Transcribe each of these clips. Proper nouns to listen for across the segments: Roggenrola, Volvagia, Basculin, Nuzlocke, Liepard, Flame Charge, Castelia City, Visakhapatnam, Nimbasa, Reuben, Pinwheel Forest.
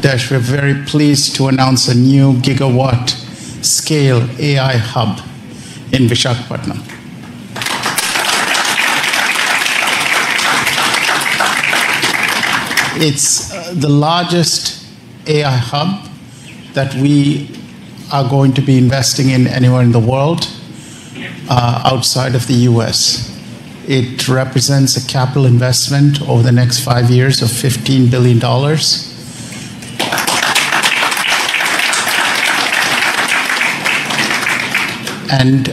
Dash, we're very pleased to announce a new gigawatt scale AI hub in Visakhapatnam. It's the largest AI hub that we are going to be investing in anywhere in the world outside of the US. It represents a capital investment over the next 5 years of $15 billion. And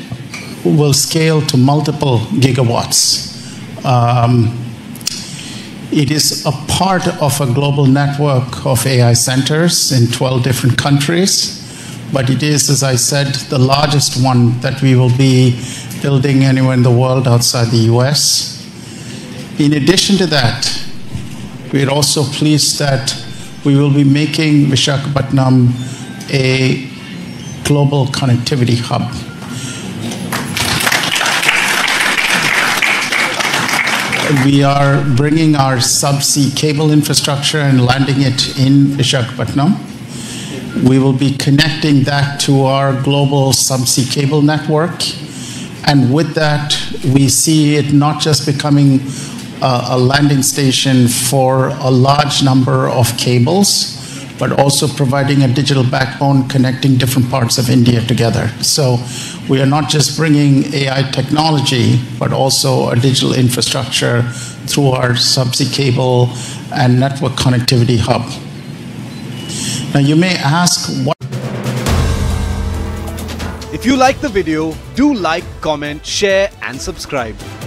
will scale to multiple gigawatts. It is a part of a global network of AI centers in 12 different countries, but it is, as I said, the largest one that we will be building anywhere in the world outside the US. In addition to that, we're also pleased that we will be making Visakhapatnam a global connectivity hub. We are bringing our subsea cable infrastructure and landing it in Visakhapatnam. We will be connecting that to our global subsea cable network. And with that, we see it not just becoming a landing station for a large number of cables, but also providing a digital backbone connecting different parts of India together. So we are not just bringing AI technology, but also a digital infrastructure through our subsea cable and network connectivity hub. Now you may ask what... If you like the video, do like, comment, share and subscribe.